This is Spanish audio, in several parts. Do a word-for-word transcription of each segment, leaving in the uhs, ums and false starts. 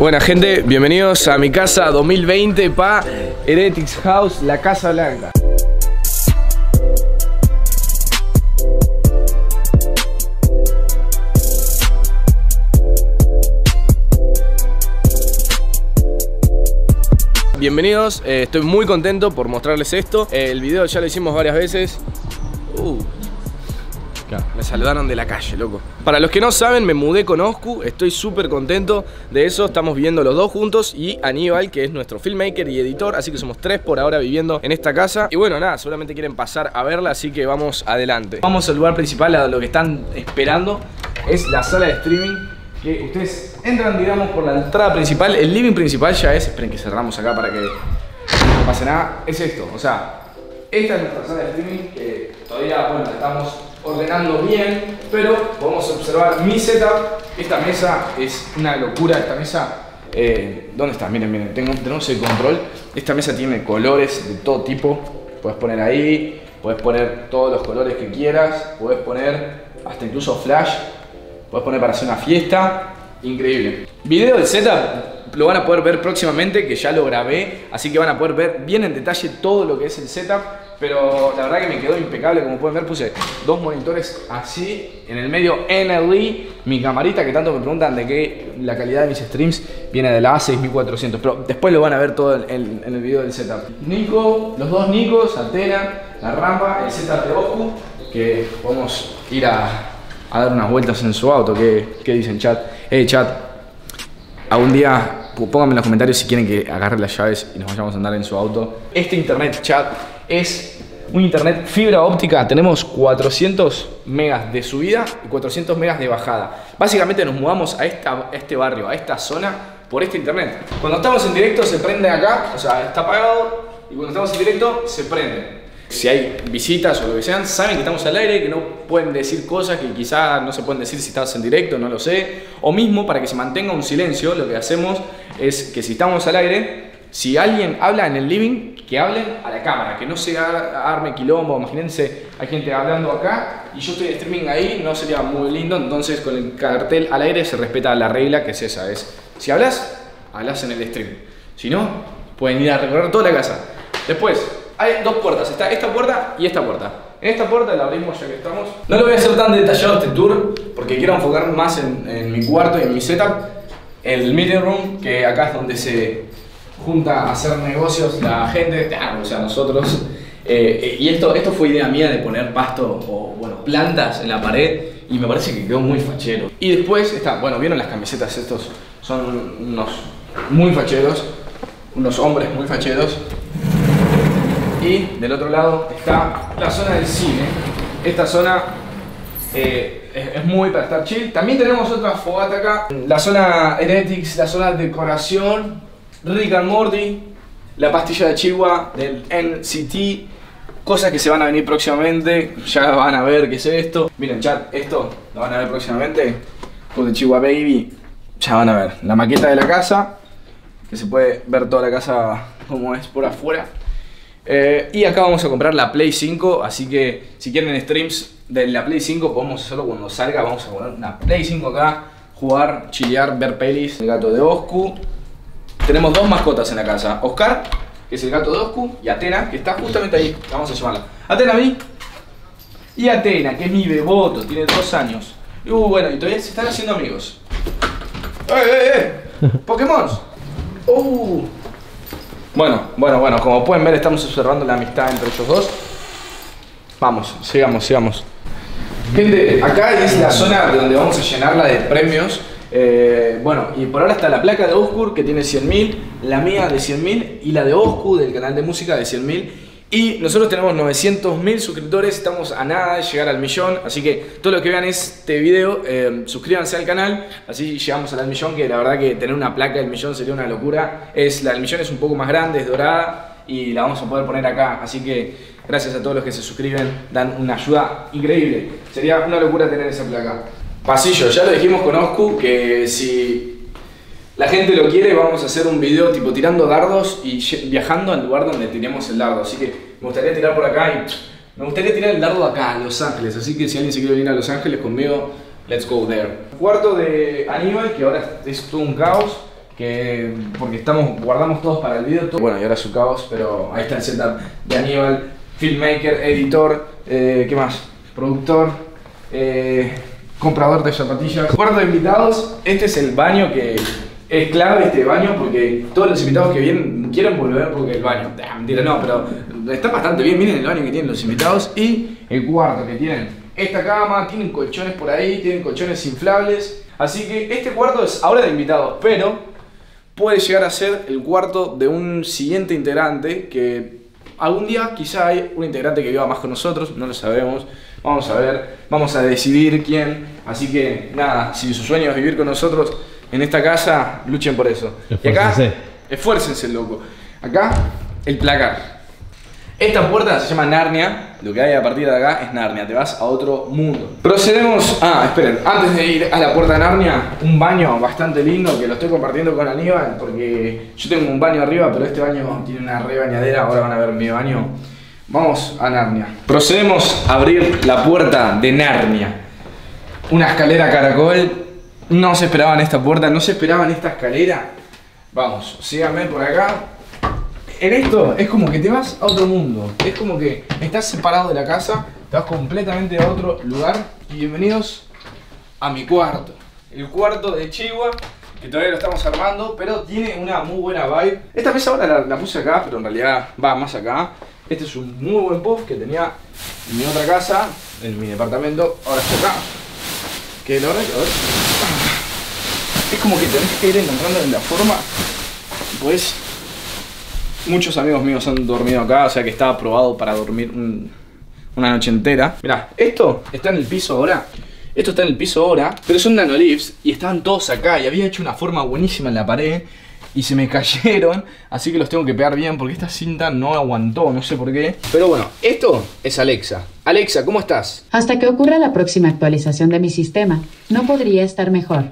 Buena gente, bienvenidos a mi casa dos mil veinte pa Heretics House, la Casa Blanca. Bienvenidos, eh, estoy muy contento por mostrarles esto. eh, El video ya lo hicimos varias veces. uh. Me saludaron de la calle, loco. Para los que no saben, me mudé con Oscu. Estoy súper contento de eso. Estamos viviendo los dos juntos. Y Aníbal, que es nuestro filmmaker y editor. Así que somos tres por ahora viviendo en esta casa. Y bueno, nada, seguramente quieren pasar a verla. Así que vamos adelante. Vamos al lugar principal, a lo que están esperando. Es la sala de streaming, que ustedes entran, digamos, por la entrada principal. El living principal ya es... Esperen que cerramos acá para que no pase nada. Es esto, o sea, esta es nuestra sala de streaming, que todavía, bueno, estamos ordenando bien, pero podemos observar mi setup. Esta mesa es una locura. Esta mesa, eh, ¿dónde está? Miren, miren, tengo, tenemos el control. Esta mesa tiene colores de todo tipo. Puedes poner ahí, puedes poner todos los colores que quieras, puedes poner hasta incluso flash, puedes poner para hacer una fiesta. Increíble. Video del setup lo van a poder ver próximamente, que ya lo grabé, así que van a poder ver bien en detalle todo lo que es el setup. Pero la verdad que me quedó impecable, como pueden ver puse dos monitores así, en el medio N L E, mi camarita que tanto me preguntan de que la calidad de mis streams viene de la A seis mil cuatrocientos, pero después lo van a ver todo en, en el video del setup. Nico, los dos Nicos, Atena, la rampa, el setup de Oscu, que podemos ir a, a dar unas vueltas en su auto. ¿Qué, qué dicen, chat? Hey chat, algún día... Pónganme en los comentarios si quieren que agarre las llaves y nos vayamos a andar en su auto. Este internet, chat, es un internet fibra óptica. Tenemos cuatrocientos megas de subida y cuatrocientos megas de bajada. Básicamente nos mudamos a, esta, a este barrio, a esta zona, por este internet. Cuando estamos en directo se prende acá, o sea, está apagado, y cuando estamos en directo se prende. Si hay visitas o lo que sean, saben que estamos al aire, que no pueden decir cosas que quizás no se pueden decir si estás en directo, no lo sé. O mismo, para que se mantenga un silencio, lo que hacemos es que si estamos al aire, si alguien habla en el living, que hablen a la cámara, que no se arme quilombo. Imagínense, hay gente hablando acá y yo estoy en streaming ahí, no sería muy lindo. Entonces con el cartel al aire se respeta la regla, que es esa, es si hablas, hablas en el stream. Si no, pueden ir a recorrer toda la casa. Después, hay dos puertas, está esta puerta y esta puerta. En esta puerta la abrimos ya que estamos. No lo voy a hacer tan detallado este tour porque quiero enfocar más en, en mi cuarto y en mi setup. El meeting room, que acá es donde se junta a hacer negocios la gente, o sea nosotros. Eh, y esto, esto fue idea mía de poner pasto o bueno, plantas en la pared y me parece que quedó muy fachero. Y después está, bueno, vieron las camisetas, estos son unos muy facheros, unos hombres muy facheros. Y del otro lado está la zona del cine. Esta zona eh, es, es muy para estar chill. También tenemos otra fogata acá. La zona Heretics, la zona de decoración, Rick and Morty, la pastilla de Chihuahua del N C T. Cosas que se van a venir próximamente. Ya van a ver qué es esto. Miren chat, esto lo van a ver próximamente. Con el Chihuahua Baby. Ya van a ver. La maqueta de la casa, que se puede ver toda la casa como es por afuera. Eh, y acá vamos a comprar la Play cinco, así que si quieren streams de la Play cinco podemos hacerlo cuando salga. Vamos a poner una Play cinco acá, jugar, chilear, ver pelis. El gato de Oscu. Tenemos dos mascotas en la casa, Oscar, que es el gato de Oscu, y Atena, que está justamente ahí. Vamos a llamarla Atena a mí. Y Atena, que es mi beboto, tiene dos años. Y uh, bueno, y todavía se están haciendo amigos. ¡Eh, eh, eh! ¡Pokémon! ¡Uh! Bueno, bueno, bueno, como pueden ver estamos observando la amistad entre ellos dos. Vamos, sigamos, sigamos. Gente, acá es la zona donde vamos a llenarla de premios. eh, Bueno, y por ahora está la placa de Oscar, que tiene cien mil, la mía de cien mil y la de Oscu del canal de música de cien mil. Y nosotros tenemos novecientos mil suscriptores, estamos a nada de llegar al millón. Así que todo lo que vean este video, eh, suscríbanse al canal, así llegamos al millón, que la verdad que tener una placa del millón sería una locura. Es, la del millón es un poco más grande, es dorada y la vamos a poder poner acá. Así que gracias a todos los que se suscriben, dan una ayuda increíble. Sería una locura tener esa placa. Pasillo, ya lo dijimos con Oscu, que si... la gente lo quiere, vamos a hacer un video tipo tirando dardos y viajando al lugar donde tiremos el dardo. Así que me gustaría tirar por acá y me gustaría tirar el dardo acá, a Los Ángeles. Así que si alguien se quiere venir a Los Ángeles conmigo, let's go there. Cuarto de Aníbal, que ahora es todo un caos. que porque estamos guardamos todos para el video. Todo. Bueno, y ahora es un caos, pero ahí está el setup de Aníbal, filmmaker, editor, eh, ¿qué más? Productor, eh, comprador de zapatillas. Cuarto de invitados, este es el baño que... Es clave este baño porque todos los invitados que vienen quieren volver porque el baño... Ah, mentira, no, pero está bastante bien. Miren el baño que tienen los invitados y el cuarto que tienen. Esta cama, tienen colchones por ahí, tienen colchones inflables. Así que este cuarto es ahora de invitados, pero puede llegar a ser el cuarto de un siguiente integrante que... Algún día quizá hay un integrante que viva más con nosotros, no lo sabemos. Vamos a ver, vamos a decidir quién. Así que nada, si su sueño es vivir con nosotros en esta casa, luchen por eso. Y acá, esfuércense, loco. Acá, el placar. Esta puerta se llama Narnia. Lo que hay a partir de acá es Narnia, te vas a otro mundo. Procedemos... Ah, esperen, antes de ir a la puerta de Narnia, un baño bastante lindo que lo estoy compartiendo con Aníbal, porque yo tengo un baño arriba, pero este baño tiene una re bañadera, ahora van a ver mi baño. Vamos a Narnia. Procedemos a abrir la puerta de Narnia. Una escalera caracol. No se esperaban esta puerta, no se esperaban esta escalera. Vamos, síganme por acá. En esto es como que te vas a otro mundo. Es como que estás separado de la casa, te vas completamente a otro lugar. Y bienvenidos a mi cuarto. El cuarto de Chihuahua, que todavía lo estamos armando, pero tiene una muy buena vibe. Esta mesa ahora la, la puse acá, pero en realidad va más acá. Este es un muy buen puff que tenía en mi otra casa, en mi departamento. Ahora está acá. Que lo verdad que... A ver. Es como que tenés que ir encontrando en la forma, pues muchos amigos míos han dormido acá, o sea que está aprobado para dormir un, una noche entera. Mirá, esto está en el piso ahora, esto está en el piso ahora, pero son nanolips y estaban todos acá y había hecho una forma buenísima en la pared y se me cayeron, así que los tengo que pegar bien porque esta cinta no aguantó, no sé por qué. Pero bueno, esto es Alexa. Alexa, ¿cómo estás? Hasta que ocurra la próxima actualización de mi sistema, no podría estar mejor.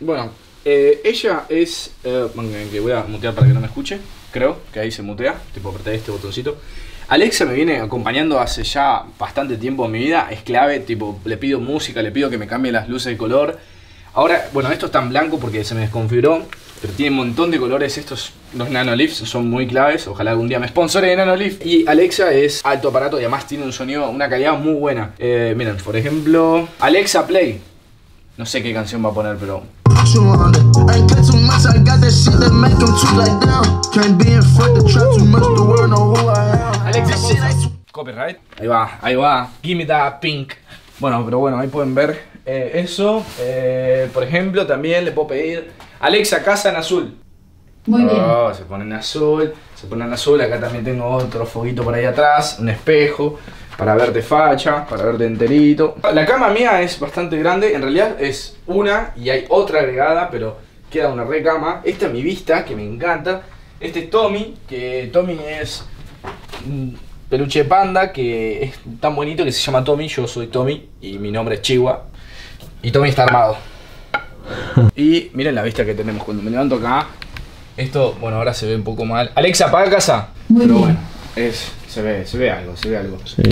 Bueno, eh, ella es... Eh, que voy a mutear para que no me escuche. Creo que ahí se mutea. Tipo, apretar este botoncito. Alexa me viene acompañando hace ya bastante tiempo en mi vida. Es clave, tipo, le pido música, le pido que me cambie las luces de color. Ahora, bueno, esto está en blanco porque se me desconfiguró. Pero tiene un montón de colores. Estos, los nanolips, son muy claves. Ojalá algún día me sponsore de nanolip. Y Alexa es alto aparato y además tiene un sonido, una calidad muy buena. Eh, miren, por ejemplo, Alexa Play. No sé qué canción va a poner, pero... Alexa, copyright. Ahí va, ahí va. Give me that pink. Bueno, pero bueno, ahí pueden ver eh, eso. Eh, por ejemplo, también le puedo pedir... Alexa, casa en azul. Muy bien. Oh, se pone en azul, se pone en azul. Acá también tengo otro foguito por ahí atrás, un espejo. Para verte facha, para verte enterito. La cama mía es bastante grande, en realidad es una y hay otra agregada, pero queda una recama. Esta es mi vista, que me encanta. Este es Tommy, que Tommy es un peluche de panda, que es tan bonito que se llama Tommy. Yo soy Tommy y mi nombre es Chihuahua. Y Tommy está armado. Y miren la vista que tenemos cuando me levanto acá. Esto, bueno, ahora se ve un poco mal. Alexa, apaga casa. Muy pero bien. Bueno. Es, se ve, se ve algo, se ve algo. Sí.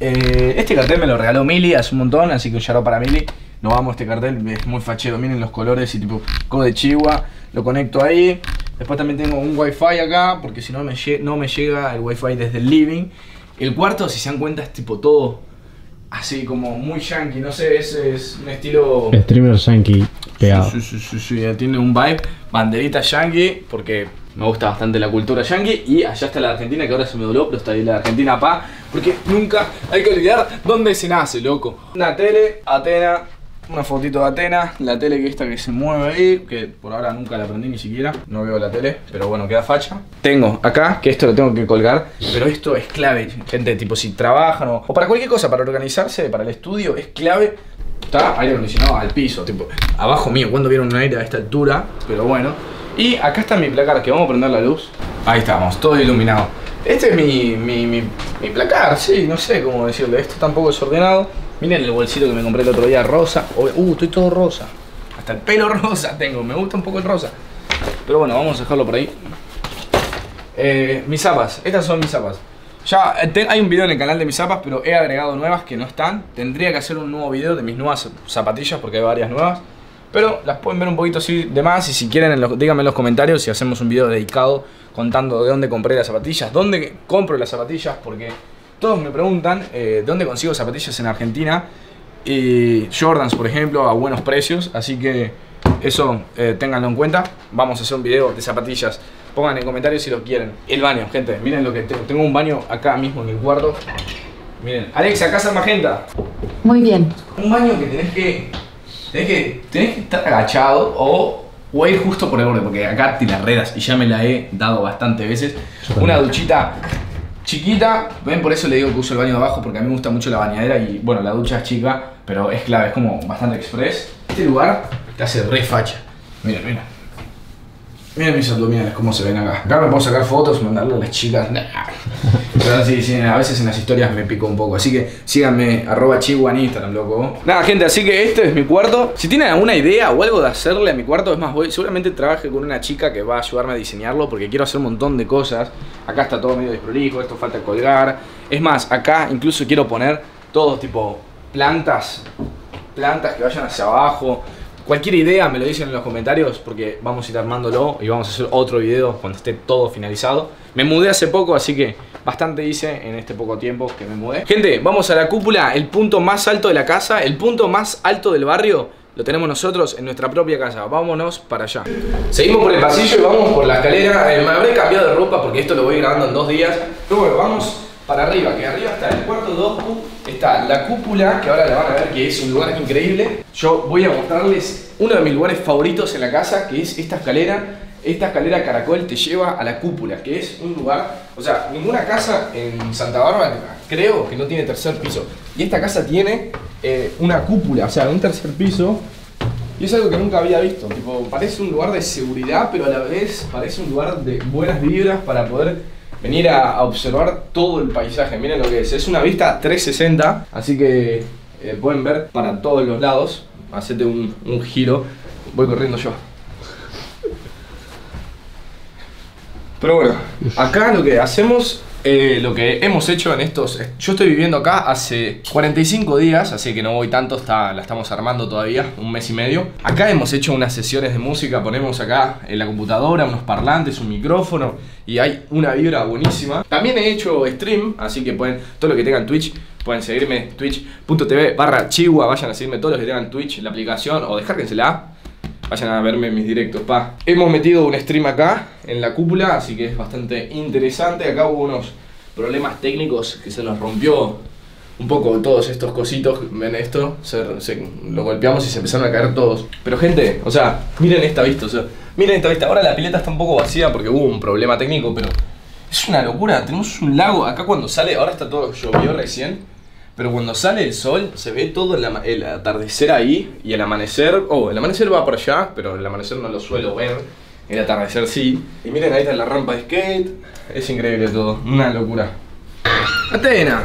Eh, este cartel me lo regaló Millie hace un montón, así que un shout out para Millie. Nos vamos, este cartel es muy fachero, miren los colores y tipo code Chihuahua, lo conecto ahí. Después también tengo un wifi acá, porque si no me, no me llega el wifi desde el living. El cuarto, si se dan cuenta, es tipo todo así como muy yankee, no sé, ese es un estilo... Streamer yankee pegado. Sí, sí, sí, sí, sí, tiene un vibe, banderita yankee, porque... Me gusta bastante la cultura yankee y allá está la Argentina, que ahora se me dobló, pero está ahí la Argentina, pa. Porque nunca hay que olvidar dónde se nace, loco. Una tele, Atena, una fotito de Atena, la tele que esta que se mueve ahí, que por ahora nunca la aprendí ni siquiera. No veo la tele, pero bueno, queda facha. Tengo acá, que esto lo tengo que colgar, pero esto es clave, gente, tipo si trabajan o, o para cualquier cosa, para organizarse, para el estudio, es clave. Está aire acondicionado al piso, tipo, abajo mío, cuando vieron un aire a esta altura, pero bueno. Y acá está mi placar, que vamos a prender la luz. Ahí estamos, todo iluminado. Este es mi, mi, mi, mi placar, sí, no sé cómo decirlo. Esto tampoco es ordenado. Miren el bolsito que me compré el otro día, rosa. Uh, estoy todo rosa. Hasta el pelo rosa tengo, me gusta un poco el rosa. Pero bueno, vamos a dejarlo por ahí. Eh, mis zapas, estas son mis zapas. Ya ten, hay un video en el canal de mis zapas, pero he agregado nuevas que no están. Tendría que hacer un nuevo video de mis nuevas zapatillas, porque hay varias nuevas. pero las pueden ver un poquito así de más. Y si quieren, en los, díganme en los comentarios si hacemos un video dedicado contando de dónde compré las zapatillas, dónde compro las zapatillas, porque todos me preguntan eh, dónde consigo zapatillas en Argentina y Jordans, por ejemplo, a buenos precios. Así que eso, eh, ténganlo en cuenta. Vamos a hacer un video de zapatillas. Pongan en comentarios si lo quieren. El baño, gente, miren lo que tengo. Tengo un baño acá mismo en el cuarto. Miren, Alexa, casa magenta. Muy bien. Un baño que tenés que tenés que, tenés que estar agachado o, o ir justo por el borde, porque acá tiene redas y ya me la he dado bastantes veces. Una duchita chiquita, ven, por eso le digo que uso el baño de abajo, porque a mí me gusta mucho la bañadera y bueno, la ducha es chica, pero es clave, es como bastante express. Este lugar te hace re facha. Miren, miren. Miren mis abdominales, cómo se ven acá. Acá me puedo sacar fotos, mandarle a las chicas. Nah. Pero sí, sí, a veces en las historias me pico un poco. Así que síganme, arroba chihuahua en Instagram, loco. Nada, gente, así que este es mi cuarto. Si tienen alguna idea o algo de hacerle a mi cuarto, es más, voy, seguramente trabaje con una chica que va a ayudarme a diseñarlo, porque quiero hacer un montón de cosas. Acá está todo medio desprolijo, esto falta colgar. Es más, acá incluso quiero poner todo tipo plantas, plantas que vayan hacia abajo. Cualquier idea me lo dicen en los comentarios, porque vamos a ir armándolo y vamos a hacer otro video cuando esté todo finalizado. Me mudé hace poco, así que bastante hice en este poco tiempo que me mudé. Gente, vamos a la cúpula, el punto más alto de la casa, el punto más alto del barrio. Lo tenemos nosotros en nuestra propia casa. Vámonos para allá. Seguimos por el pasillo y vamos por la escalera. eh, Me habré cambiado de ropa porque esto lo voy grabando en dos días. Pero bueno, vamos para arriba, que arriba está el cuarto dos Q. Está la cúpula, que ahora la van a ver, que es un lugar increíble. Yo voy a mostrarles uno de mis lugares favoritos en la casa, que es esta escalera. Esta escalera caracol te lleva a la cúpula, que es un lugar... O sea, ninguna casa en Santa Bárbara, creo, que no tiene tercer piso. Y esta casa tiene eh, una cúpula, o sea, un tercer piso. Y es algo que nunca había visto. Tipo, parece un lugar de seguridad, pero a la vez parece un lugar de buenas vibras para poder... venir a observar todo el paisaje. Miren lo que es, es una vista trescientos sesenta. Así que eh, pueden ver para todos los lados. Hacete un, un giro. Voy corriendo yo. Pero bueno, acá lo que hacemos, eh, lo que hemos hecho en estos... Yo estoy viviendo acá hace cuarenta y cinco días, así que no voy tanto, está, la estamos armando todavía, un mes y medio. Acá hemos hecho unas sesiones de música, ponemos acá en la computadora unos parlantes, un micrófono, y hay una vibra buenísima. También he hecho stream, así que pueden, todo lo que tengan Twitch, pueden seguirme, twitch.tv barra chihuahua, vayan a seguirme todos los que tengan Twitch, la aplicación, o descárguensela. Vayan a verme mis directos, pa. Hemos metido un stream acá, en la cúpula, así que es bastante interesante. Acá hubo unos problemas técnicos que se nos rompió un poco todos estos cositos. Ven esto, se, se, lo golpeamos y se empezaron a caer todos. Pero gente, o sea, miren esta vista, o sea, miren esta vista. Ahora la pileta está un poco vacía porque hubo un problema técnico, pero es una locura. Tenemos un lago, acá cuando sale, ahora está todo, llovió recién. Pero cuando sale el sol, se ve todo el, el atardecer ahí y el amanecer. Oh, el amanecer va para allá, pero el amanecer no lo suelo ver. El atardecer sí. Y miren, ahí está la rampa de skate. Es increíble todo, una locura. Atena,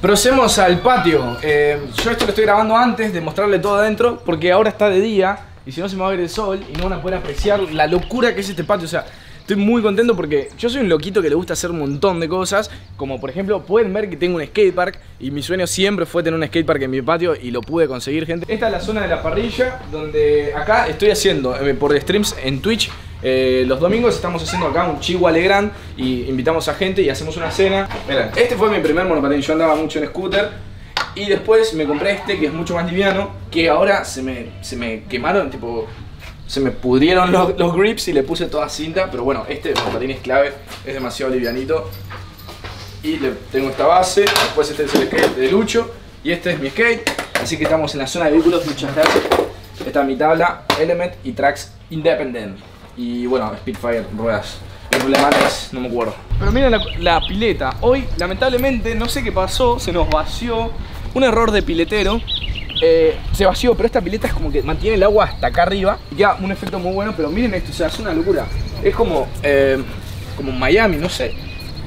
procedemos al patio. Eh, yo esto lo estoy grabando antes de mostrarle todo adentro, porque ahora está de día y si no se me va a ver el sol y no van a poder apreciar la locura que es este patio. O sea, estoy muy contento porque yo soy un loquito que le gusta hacer un montón de cosas. Como por ejemplo, pueden ver que tengo un skatepark. Y mi sueño siempre fue tener un skatepark en mi patio y lo pude conseguir, gente. Esta es la zona de la parrilla, donde acá estoy haciendo eh, por streams en Twitch. Eh, los domingos estamos haciendo acá un Chihuahua Legrand y invitamos a gente y hacemos una cena. Miren, este fue mi primer monopatín, yo andaba mucho en scooter. Y después me compré este que es mucho más liviano, que ahora se me, se me quemaron, tipo... se me pudrieron los, los grips y le puse toda cinta, pero bueno, este monopatín es clave, es demasiado livianito. Y le, tengo esta base, después este es el skate de Lucho, y este es mi skate, así que estamos en la zona de vehículos, muchas gracias. Está mi tabla, Element y Trax Independent, y bueno, Spitfire, ruedas, problemáticas, no me acuerdo. Pero miren la, la pileta, hoy lamentablemente, no sé qué pasó, se nos vació, un error de piletero. Eh, se vació, pero esta pileta es como que mantiene el agua hasta acá arriba y queda un efecto muy bueno, pero miren esto, o sea, es una locura. Es como, eh, como Miami, no sé.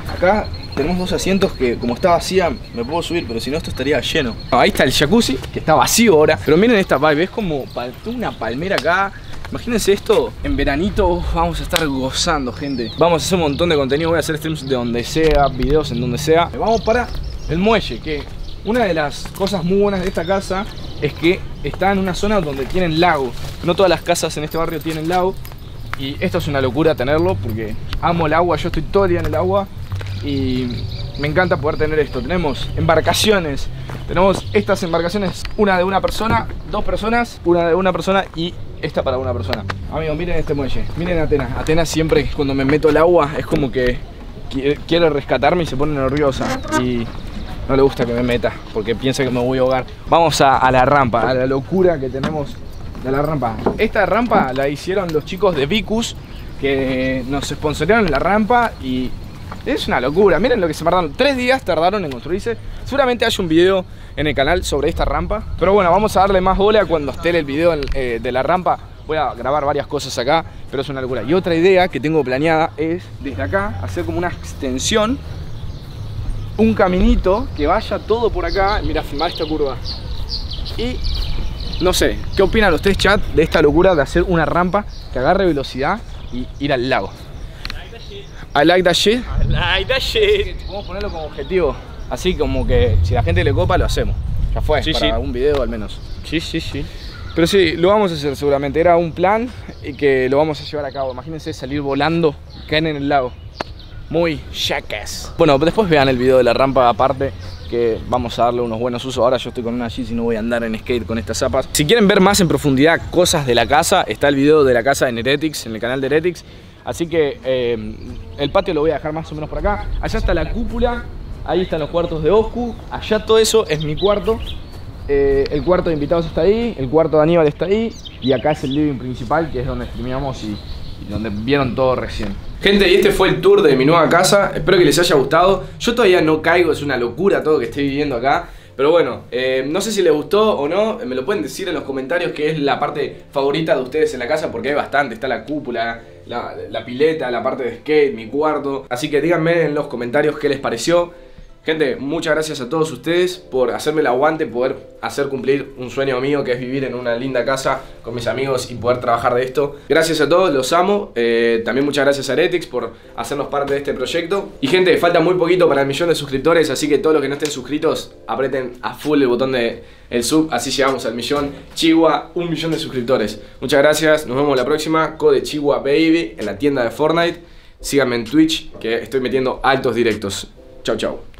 Acá tenemos dos asientos que como está vacía me puedo subir, pero si no esto estaría lleno. No, ahí está el jacuzzi, que está vacío ahora, pero miren esta vibe, es como una palmera acá. Imagínense esto, en veranito vamos a estar gozando, gente. Vamos a hacer un montón de contenido, voy a hacer streams de donde sea, videos en donde sea. Vamos para el muelle, que... una de las cosas muy buenas de esta casa es que está en una zona donde tienen lago. No todas las casas en este barrio tienen lago. Y esto es una locura tenerlo porque amo el agua, yo estoy todo el día en el agua. Y me encanta poder tener esto. Tenemos embarcaciones. Tenemos estas embarcaciones. Una de una persona, dos personas, una de una persona y esta para una persona. Amigos, miren este muelle. Miren Atena. Atena siempre cuando me meto al agua es como que quiere rescatarme y se pone nerviosa. Y no le gusta que me meta porque piensa que me voy a ahogar. Vamos a, a la rampa, a la locura que tenemos de la rampa. Esta rampa la hicieron los chicos de Vikus que nos sponsorearon la rampa y... es una locura, miren lo que se tardaron. Tres días tardaron en construirse. Seguramente hay un video en el canal sobre esta rampa. Pero bueno, vamos a darle más bola cuando esté el video de la rampa. Voy a grabar varias cosas acá, pero es una locura. Y otra idea que tengo planeada es, desde acá, hacer como una extensión. Un caminito que vaya todo por acá. Mira, filmá esta curva. Y no sé, ¿qué opinan ustedes, chat, de esta locura de hacer una rampa que agarre velocidad y ir al lago? I like that shit. I like that shit. Vamos a ponerlo como objetivo. Así como que si la gente le copa, lo hacemos. Ya fue, sí, para sí. Un video al menos. Sí, sí, sí. Pero sí, lo vamos a hacer seguramente. Era un plan y que lo vamos a llevar a cabo. Imagínense salir volando, caen en el lago. Muy jackass. Bueno, después vean el video de la rampa aparte, que vamos a darle unos buenos usos. Ahora yo estoy con una Yeezy y no voy a andar en skate con estas zapas. Si quieren ver más en profundidad cosas de la casa, está el video de la casa en Heretics, en el canal de Heretics. Así que eh, el patio lo voy a dejar más o menos por acá. Allá está la cúpula, ahí están los cuartos de Oscu. Allá todo eso es mi cuarto. eh, El cuarto de invitados está ahí, el cuarto de Aníbal está ahí. Y acá es el living principal, que es donde streameamos y, y donde vieron todo recién. Gente, y este fue el tour de mi nueva casa. Espero que les haya gustado. Yo todavía no caigo, es una locura todo lo que estoy viviendo acá. Pero bueno, eh, no sé si les gustó o no, me lo pueden decir en los comentarios qué es la parte favorita de ustedes en la casa, porque hay bastante, está la cúpula, la, la pileta, la parte de skate, mi cuarto. Así que díganme en los comentarios qué les pareció. Gente, muchas gracias a todos ustedes por hacerme el aguante, poder hacer cumplir un sueño mío que es vivir en una linda casa con mis amigos y poder trabajar de esto. Gracias a todos, los amo. Eh, también muchas gracias a Heretics por hacernos parte de este proyecto. Y gente, falta muy poquito para el millón de suscriptores, así que todos los que no estén suscritos, aprieten a full el botón de el sub, así llegamos al millón. Chihuahua, un millón de suscriptores. Muchas gracias, nos vemos la próxima. Code Chihuahua Baby en la tienda de Fortnite. Síganme en Twitch, que estoy metiendo altos directos. Chau, chau.